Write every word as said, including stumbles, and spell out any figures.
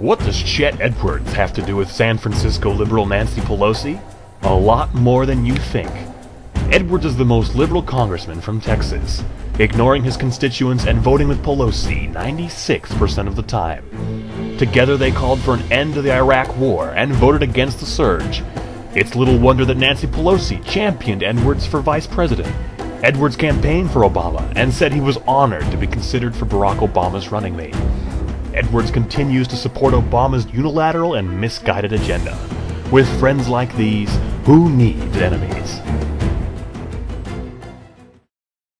What does Chet Edwards have to do with San Francisco liberal Nancy Pelosi? A lot more than you think. Edwards is the most liberal congressman from Texas, ignoring his constituents and voting with Pelosi ninety-six percent of the time. Together they called for an end to the Iraq war and voted against the surge. It's little wonder that Nancy Pelosi championed Edwards for vice president. Edwards campaigned for Obama and said he was honored to be considered for Barack Obama's running mate. Edwards continues to support Obama's unilateral and misguided agenda. With friends like these, who needs enemies?